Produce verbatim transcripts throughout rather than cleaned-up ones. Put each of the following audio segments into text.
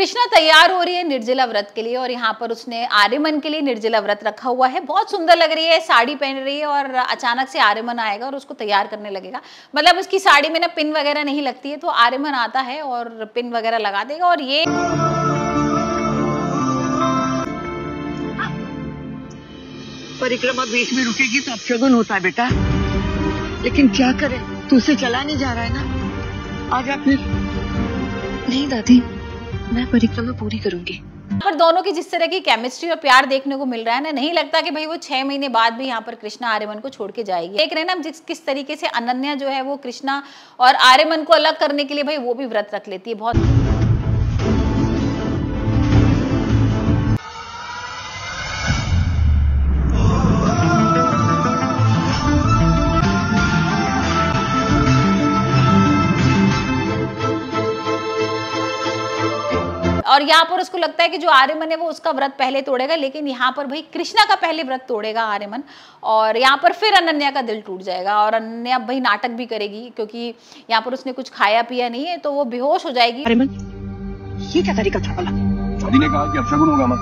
कृष्णा तैयार हो रही है निर्जला व्रत के लिए और यहाँ पर उसने आर्यमन के लिए निर्जला व्रत रखा हुआ है। बहुत सुंदर लग रही है, साड़ी पहन रही है और अचानक से आर्यमन आएगा और उसको तैयार करने लगेगा। मतलब उसकी साड़ी में ना पिन वगैरह नहीं लगती है, तो आर्यमन आता है और पिन वगैरह लगा देगा। और ये परिक्रमा बीच में रुकेगी तो अपशगुन होता है बेटा, लेकिन क्या करे, तू उसे चला नहीं जा रहा है ना। आज आपने नहीं दादी, मैं परिक्रमा पूरी करूंगी। पर दोनों की जिस तरह की केमिस्ट्री और प्यार देखने को मिल रहा है ना, नहीं लगता कि भाई वो छह महीने बाद भी यहाँ पर कृष्णा आर्यमन को छोड़ के जाएगी। देख रहे हैं ना जिस किस तरीके से अनन्या जो है वो कृष्णा और आर्यमन को अलग करने के लिए भाई वो भी व्रत रख लेती है। बहुत और यहाँ पर उसको लगता है कि जो आर्यमन है वो उसका व्रत पहले तोड़ेगा, लेकिन यहाँ पर भाई कृष्णा का पहले व्रत तोड़ेगा आर्यमन। और यहाँ पर फिर अनन्या का दिल टूट जाएगा और अनन्या भाई नाटक भी करेगी क्योंकि यहाँ पर उसने कुछ खाया पिया नहीं है, तो वो बेहोश हो जाएगी। आर्यमन ये क्या तरीका था भला? दादी ने कहा कि अपशगुन होगा मत,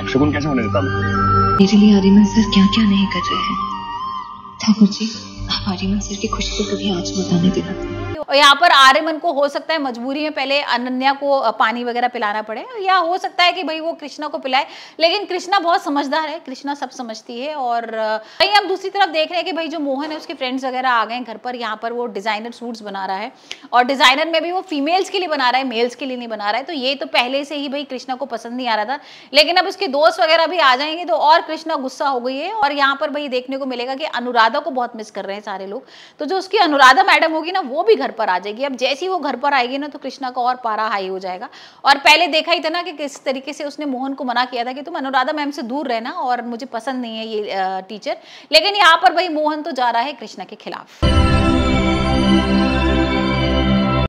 अपशगुन कैसे होने देता मैं? मेरे लिए आर्यमन सर क्या क्या नहीं कर रहे हैं। ठाकुर जी आप आर्यमन सर की खुशी को कभी आज मत आने देना। और यहाँ पर आर्यमन को हो सकता है मजबूरी में पहले अनन्या को पानी वगैरह पिलाना पड़े, या हो सकता है कि भाई वो कृष्णा को पिलाए, लेकिन कृष्णा बहुत समझदार है, कृष्णा सब समझती है। और भाई हम दूसरी तरफ देख रहे हैं कि भाई जो मोहन है उसके फ्रेंड्स वगैरह आ गए घर पर। यहाँ पर वो डिजाइनर सूट्स बना रहा है और डिजाइनर में भी वो फीमेल्स के लिए बना रहा है, मेल्स के लिए नहीं बना रहा है। तो ये तो पहले से ही भाई कृष्णा को पसंद नहीं आ रहा था, लेकिन अब उसके दोस्त वगैरह भी आ जाएंगे तो और कृष्णा गुस्सा हो गई है। और यहाँ पर भाई देखने को मिलेगा कि अनुराधा को बहुत मिस कर रहे हैं सारे लोग, तो जो उसकी अनुराधा मैडम होगी ना वो भी घर पर आ जाएगी। अब जैसे ही वो घर पर आएगी ना तो कृष्णा का और पारा हाई हो जाएगा। और पहले देखा ही था ना कि किस तरीके से उसने मोहन को मना किया था कि तुम अनुराधा मैम से दूर रहना और मुझे पसंद नहीं है ये टीचर, लेकिन यहाँ पर भाई मोहन तो जा रहा है कृष्णा के खिलाफ।